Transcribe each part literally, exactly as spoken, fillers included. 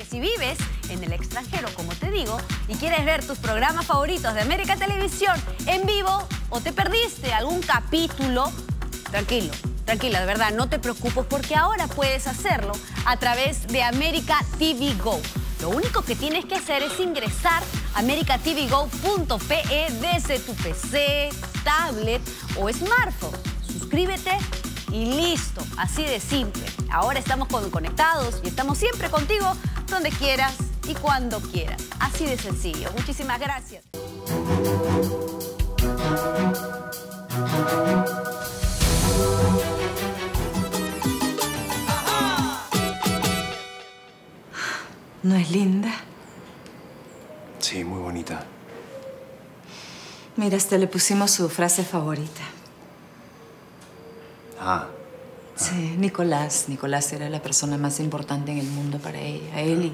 Porque si vives en el extranjero, como te digo, y quieres ver tus programas favoritos de América Televisión en vivo o te perdiste algún capítulo, tranquilo, tranquila, de verdad, no te preocupes porque ahora puedes hacerlo a través de América T V Go. Lo único que tienes que hacer es ingresar a america t v go punto pe desde tu P C, tablet o smartphone. Suscríbete y listo, así de simple. Ahora estamos conectados y estamos siempre contigo donde quieras y cuando quieras. Así de sencillo. Muchísimas gracias. ¿No es linda? Sí, muy bonita. Mira, hasta le pusimos su frase favorita. Ah. ah. Sí, Nicolás. Nicolás era la persona más importante en el mundo para ella. Él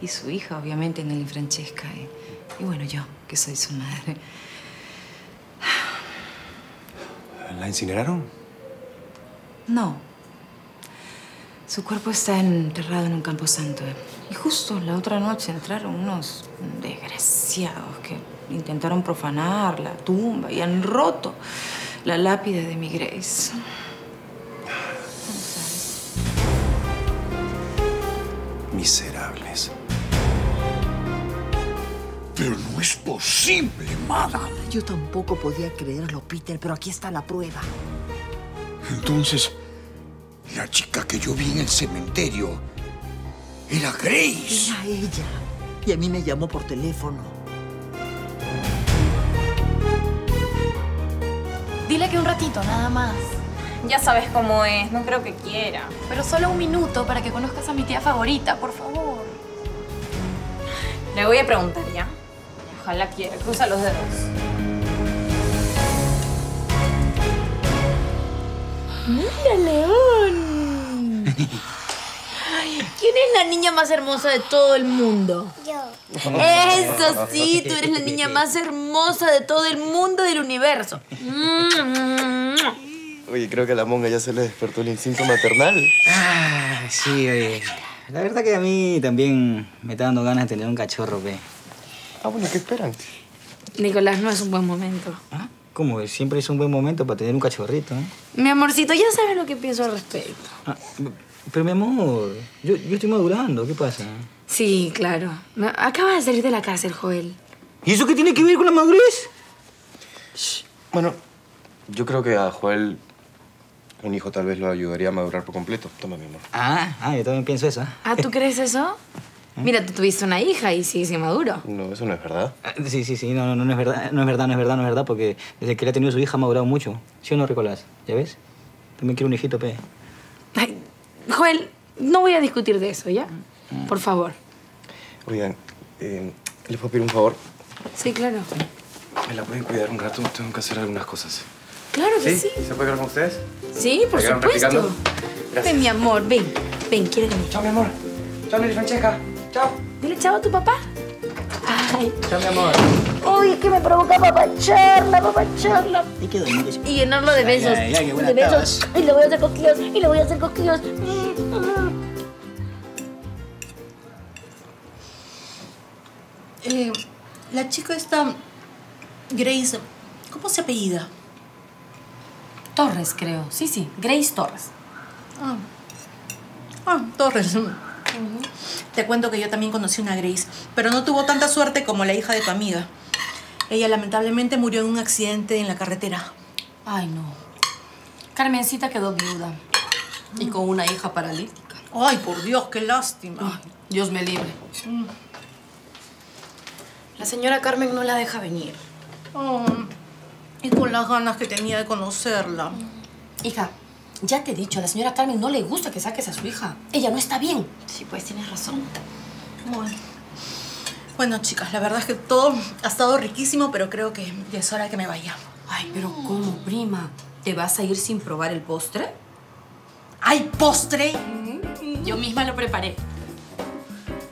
y, y su hija, obviamente, en él y Francesca. Y, y bueno, yo, que soy su madre. ¿La incineraron? No. Su cuerpo está enterrado en un camposanto. Y justo la otra noche entraron unos desgraciados que intentaron profanar la tumba y han roto la lápida de mi Grace. ¿Cómo sabes? Miserables. Pero no es posible, Mada. Yo tampoco podía creerlo, Peter, pero aquí está la prueba. Entonces, la chica que yo vi en el cementerio... ¡era Grace! Era ella. Y a mí me llamó por teléfono. Dile que un ratito, nada más. Ya sabes cómo es, no creo que quiera. Pero solo un minuto para que conozcas a mi tía favorita, por favor. Le voy a preguntar, ¿ya? Ojalá quiera. Cruza los dedos. ¡Mira, León! ¿Quién es la niña más hermosa de todo el mundo? Yo. Eso sí, tú eres la niña más hermosa de todo el mundo del universo. Oye, creo que a la monga ya se le despertó el instinto maternal. Ah, sí, oye. La verdad que a mí también me está dando ganas de tener un cachorro, pe. Ah, bueno, ¿qué esperan? Nicolás, no es un buen momento. ¿Ah? ¿Cómo? Siempre es un buen momento para tener un cachorrito, ¿eh? Mi amorcito, ya sabes lo que pienso al respecto. Ah, pero, mi amor, yo, yo estoy madurando. ¿Qué pasa? Sí, claro. Acaba de salir de la cárcel, Joel. ¿Y eso qué tiene que ver con la madurez? Bueno, yo creo que a Joel un hijo tal vez lo ayudaría a madurar por completo. Toma, mi amor. Ah, ah yo también pienso eso. ¿Ah, tú crees eso? Mira, tú tuviste una hija y sí, sí maduro. No, eso no es verdad. Sí, sí, sí. No, no, no, no es verdad. No es verdad, no es verdad, no es verdad. Porque desde que él ha tenido su hija ha madurado mucho. ¿Sí o no, Nicolás? ¿Ya ves? También quiero un hijito, pe. Ay... Joel, no voy a discutir de eso, ¿ya? Por favor. Oigan, eh, ¿les puedo pedir un favor? Sí, claro. ¿Me la pueden cuidar un rato? Tengo que hacer algunas cosas. Claro que sí. ¿Sí? ¿Se puede quedar con ustedes? Sí, por supuesto. Ven, mi amor, ven. Ven, quiere que me... Chao, mi amor. Chao, Nelly Francesca. Chao. Dile chao a tu papá. Ay. Chao, mi amor. Uy, es que me provoca papacharla, papacharla. Hay que dormir. Y llenarlo de besos. Ay, ay, ay, qué buena de besos. Tabas. Y le voy a hacer cosquillas, y le voy a hacer cosquillas. Eh, la chica esta, Grace, ¿cómo se apellida? Torres, creo. Sí, sí, Grace Torres. Ah, ah Torres. Uh-huh. Te cuento que yo también conocí una Grace, pero no tuvo tanta suerte como la hija de tu amiga. Ella lamentablemente murió en un accidente en la carretera. Ay, no. Carmencita quedó viuda. Mm. Y con una hija paralítica. Ay, por Dios, qué lástima. Ay, Dios me libre. Mm. La señora Carmen no la deja venir. Oh, y con las ganas que tenía de conocerla. Mm. Hija. Ya te he dicho, a la señora Carmen no le gusta que saques a su hija. Ella no está bien. Sí, pues, tienes razón. Bueno. Bueno, chicas, la verdad es que todo ha estado riquísimo, pero creo que ya es hora que me vaya. Ay, pero ¿cómo, prima? ¿Te vas a ir sin probar el postre? ¿Hay postre? Mm-hmm. Yo misma lo preparé.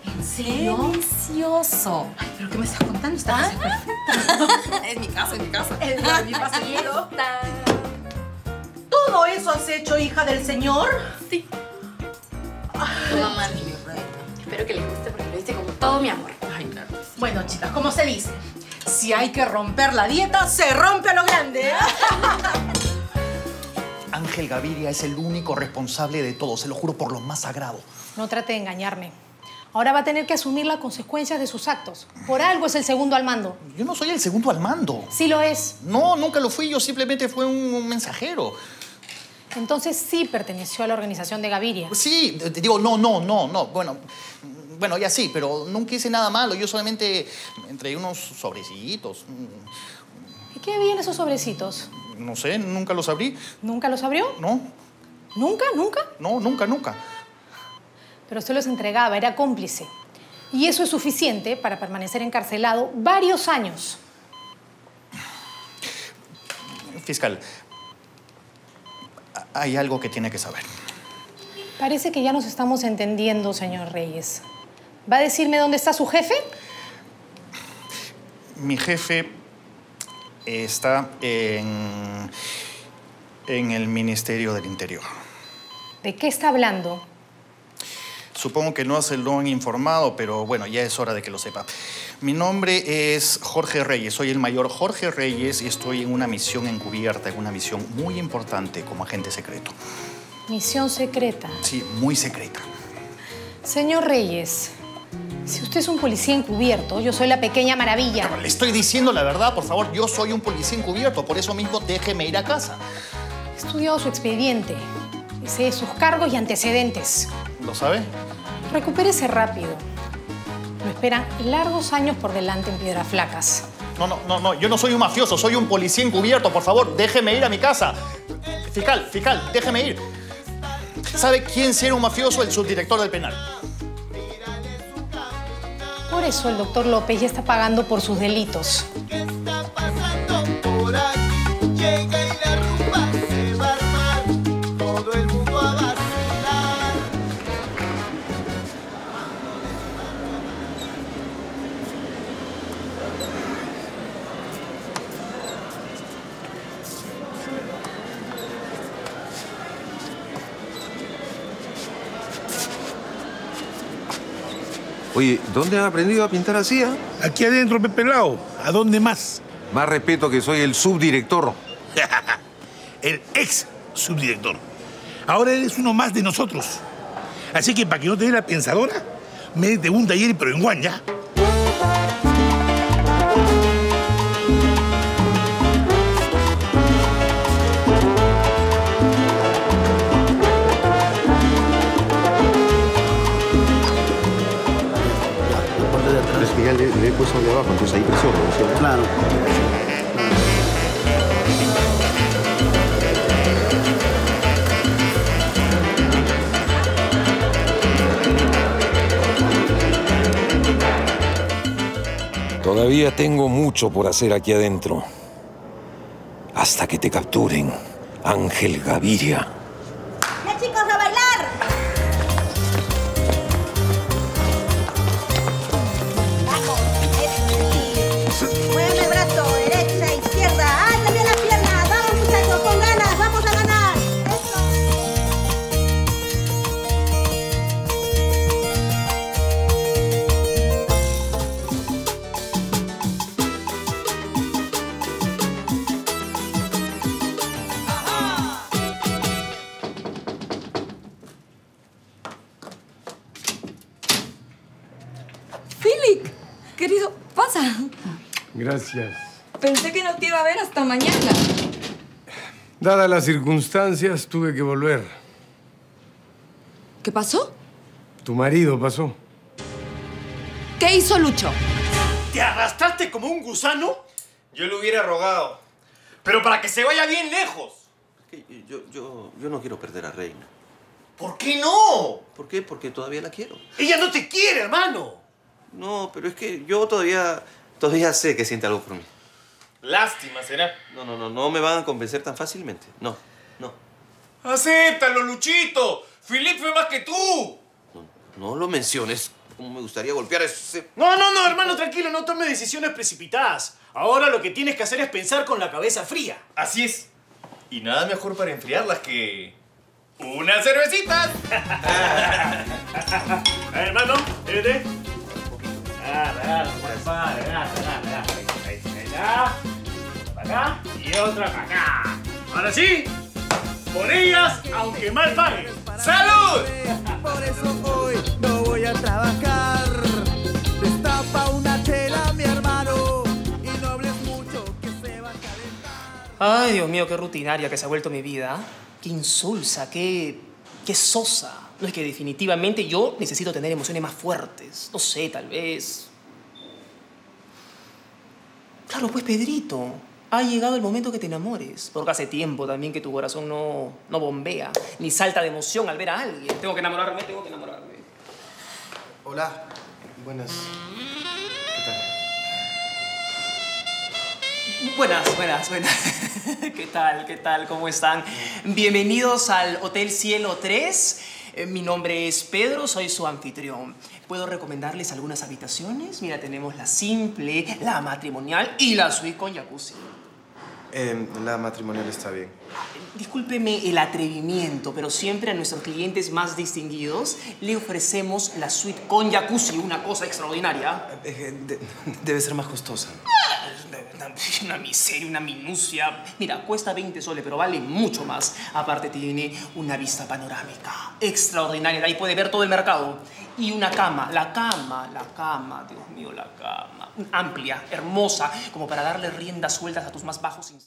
¿En serio? ¡Delicioso! Ay, ¿pero qué me estás contando? Esta casa es perfecta. Es mi casa, es mi casa. Es la, mi pasillero. ¿Todo eso has hecho, hija del señor? Sí. Ay, mamá, mi reina. Espero que les guste porque... mi amor. Ay, claro. Bueno, chicas, ¿cómo se dice? Si hay que romper la dieta, se rompe a lo grande. Ángel Gaviria es el único responsable de todo, se lo juro por lo más sagrado. No trate de engañarme. Ahora va a tener que asumir las consecuencias de sus actos. Por algo es el segundo al mando. Yo no soy el segundo al mando. Sí lo es. No, nunca lo fui. Yo simplemente fui un, un mensajero. Entonces sí perteneció a la organización de Gaviria. Sí, digo, no, no, no, no. Bueno, bueno, ya sí, pero nunca hice nada malo. Yo solamente entregué unos sobrecitos. ¿Y qué había en esos sobrecitos? No sé, nunca los abrí. ¿Nunca los abrió? No. ¿Nunca, nunca? No, nunca, nunca. Pero usted los entregaba, era cómplice. Y eso es suficiente para permanecer encarcelado varios años. Fiscal, hay algo que tiene que saber. Parece que ya nos estamos entendiendo, señor Reyes. ¿Va a decirme dónde está su jefe? Mi jefe está en, en el Ministerio del Interior. ¿De qué está hablando? Supongo que no se lo han informado, pero bueno, ya es hora de que lo sepa. Mi nombre es Jorge Reyes, soy el mayor Jorge Reyes y estoy en una misión encubierta, en una misión muy importante como agente secreto. ¿Misión secreta? Sí, muy secreta. Señor Reyes, si usted es un policía encubierto, yo soy la pequeña maravilla. Pero le estoy diciendo la verdad, por favor, yo soy un policía encubierto, por eso mismo déjeme ir a casa. He estudiado su expediente, sé sus cargos y antecedentes. ¿Lo sabe? Recupérese rápido. Lo esperan largos años por delante en Piedras Flacas. No, no, no, no. Yo no soy un mafioso, soy un policía encubierto. Por favor, déjeme ir a mi casa. Fiscal, fiscal, déjeme ir. ¿Sabe quién será un mafioso? El subdirector del penal. Por eso el doctor López ya está pagando por sus delitos. ¿Qué está pasando por aquí? Llega y la rumba se va a armar. Todo el mundo a vacilar. Oye, ¿dónde has aprendido a pintar así, ah? Aquí adentro, Pepe Lao. ¿A dónde más? Más respeto que soy el subdirector. El ex subdirector. Ahora eres uno más de nosotros. Así que para que no te dé la pensadora, métete un taller pero en Guan, ¿ya? Ya le, le he puesto de abajo, entonces ahí presiona, ¿no? Claro. Todavía tengo mucho por hacer aquí adentro. Hasta que te capturen, Ángel Gaviria. ¡Ya, chicos, a bailar! Gracias. Pensé que no te iba a ver hasta mañana. Dadas las circunstancias, tuve que volver. ¿Qué pasó? Tu marido pasó. ¿Qué hizo Lucho? ¿Te arrastraste como un gusano? Yo lo hubiera rogado. Pero para que se vaya bien lejos. Yo, yo, yo no quiero perder a Reina. ¿Por qué no? ¿Por qué? Porque todavía la quiero. ¡Ella no te quiere, hermano! No, pero es que yo todavía... Todavía sé que siente algo por mí. Lástima, será. No, no, no. No me van a convencer tan fácilmente. No, no. ¡Acéptalo, Luchito! ¡Filipe fue más que tú! No, no lo menciones. ¿Cómo me gustaría golpear a ese...? No, no, no, hermano, tranquilo. No tomes decisiones precipitadas. Ahora lo que tienes que hacer es pensar con la cabeza fría. Así es. Y nada mejor para enfriarlas que... ¡unas cervecitas! A ver, hermano, vete. acá y otra para acá. Ahora sí, por ellas, aunque mal pague. ¡Salud! Por eso hoy no voy a trabajar. Destapa una chela, mi hermano, y no hables mucho que se va a calentar. Ay, Dios mío, qué rutinaria que se ha vuelto mi vida. Qué insulsa, qué, qué sosa. No, es que definitivamente yo necesito tener emociones más fuertes. No sé, tal vez... Claro, pues, Pedrito, ha llegado el momento que te enamores. Porque hace tiempo también que tu corazón no, no bombea, ni salta de emoción al ver a alguien. Tengo que enamorarme, tengo que enamorarme. Hola. Buenas. ¿Qué tal? Buenas, buenas, buenas. ¿Qué tal, qué tal? ¿Cómo están? Bienvenidos al Hotel Cielo tres. Mi nombre es Pedro, soy su anfitrión. ¿Puedo recomendarles algunas habitaciones? Mira, tenemos la simple, la matrimonial y la suite con jacuzzi. Eh, la matrimonial está bien. Discúlpeme el atrevimiento, pero siempre a nuestros clientes más distinguidos le ofrecemos la suite con jacuzzi, una cosa extraordinaria. Eh, de, debe ser más costosa. Una miseria, una minucia. Mira, cuesta veinte soles, pero vale mucho más. Aparte tiene una vista panorámica extraordinaria. Ahí puede ver todo el mercado. Y una cama, la cama, la cama, Dios mío, la cama. Amplia, hermosa, como para darle riendas sueltas a tus más bajos instintos.